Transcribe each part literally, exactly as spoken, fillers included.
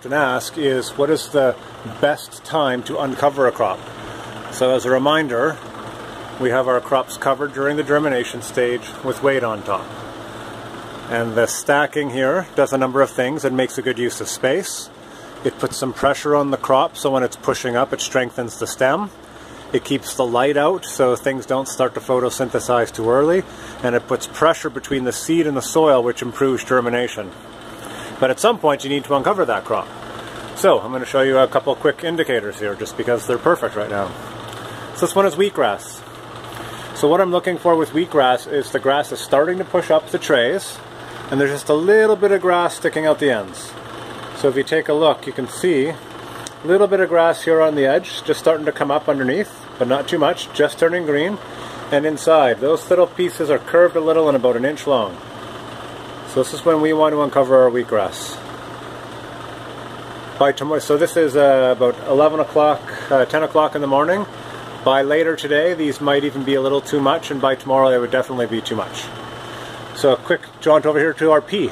often ask is, what is the best time to uncover a crop? So as a reminder, we have our crops covered during the germination stage with weight on top. And the stacking here does a number of things. It makes a good use of space. It puts some pressure on the crop, so when it's pushing up, it strengthens the stem. It keeps the light out so things don't start to photosynthesize too early, and it puts pressure between the seed and the soil, which improves germination. But at some point you need to uncover that crop. So I'm going to show you a couple quick indicators here just because they're perfect right now. So this one is wheatgrass. So what I'm looking for with wheatgrass is the grass is starting to push up the trays and there's just a little bit of grass sticking out the ends. So if you take a look, you can see a little bit of grass here on the edge, just starting to come up underneath, but not too much, just turning green. And inside, those little pieces are curved a little and about an inch long. So this is when we want to uncover our wheatgrass. By tomorrow, so this is uh, about eleven o'clock, uh, ten o'clock in the morning. By later today, these might even be a little too much, and by tomorrow they would definitely be too much. So a quick jaunt over here to our pea.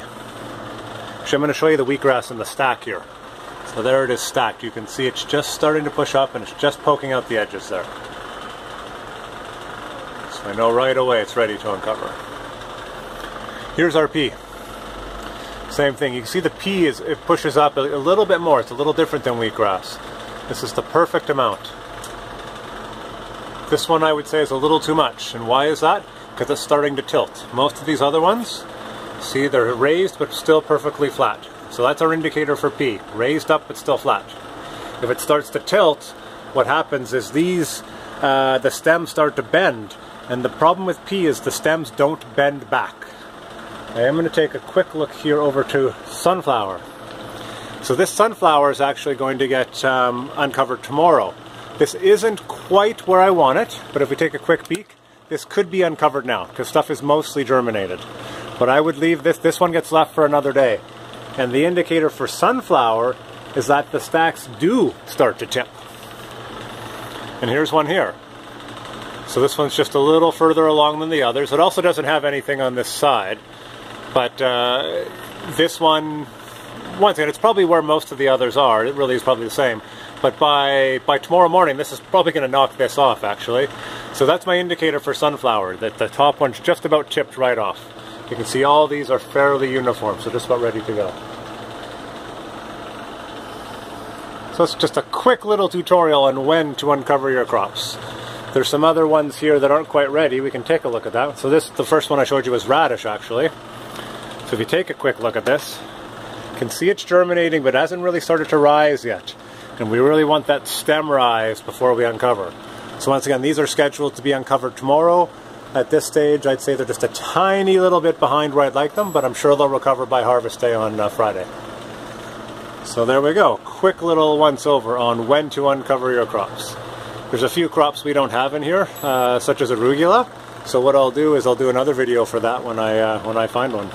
Actually, I'm going to show you the wheatgrass in the stack here. So there it is stacked. You can see it's just starting to push up and it's just poking out the edges there. So I know right away it's ready to uncover. Here's our pea. Same thing. You can see the pea, is, it pushes up a little bit more. It's a little different than wheatgrass. This is the perfect amount. This one I would say is a little too much. And why is that? Because it's starting to tilt. Most of these other ones, see, they're raised but still perfectly flat. So that's our indicator for pea. Raised up, but still flat. If it starts to tilt, what happens is these, uh, the stems start to bend. And the problem with pea is the stems don't bend back. I am going to take a quick look here over to sunflower. So this sunflower is actually going to get um, uncovered tomorrow. This isn't quite where I want it, but if we take a quick peek, this could be uncovered now, because stuff is mostly germinated. But I would leave this, this one gets left for another day. And the indicator for sunflower is that the stacks do start to tip. And here's one here. So this one's just a little further along than the others. It also doesn't have anything on this side. But uh, this one, once again, it's probably where most of the others are. It really is probably the same. But by, by tomorrow morning, this is probably going to knock this off, actually. So that's my indicator for sunflower, that the top one's just about tipped right off. You can see all these are fairly uniform, so just about ready to go. So it's just a quick little tutorial on when to uncover your crops. There's some other ones here that aren't quite ready. We can take a look at that. So this, the first one I showed you was radish, actually. So if you take a quick look at this, you can see it's germinating, but it hasn't really started to rise yet. And we really want that stem rise before we uncover. So once again, these are scheduled to be uncovered tomorrow. At this stage, I'd say they're just a tiny little bit behind where I'd like them, but I'm sure they'll recover by harvest day on uh, Friday. So there we go. Quick little once over on when to uncover your crops. There's a few crops we don't have in here, uh, such as arugula. So what I'll do is I'll do another video for that when I, uh, when I find one.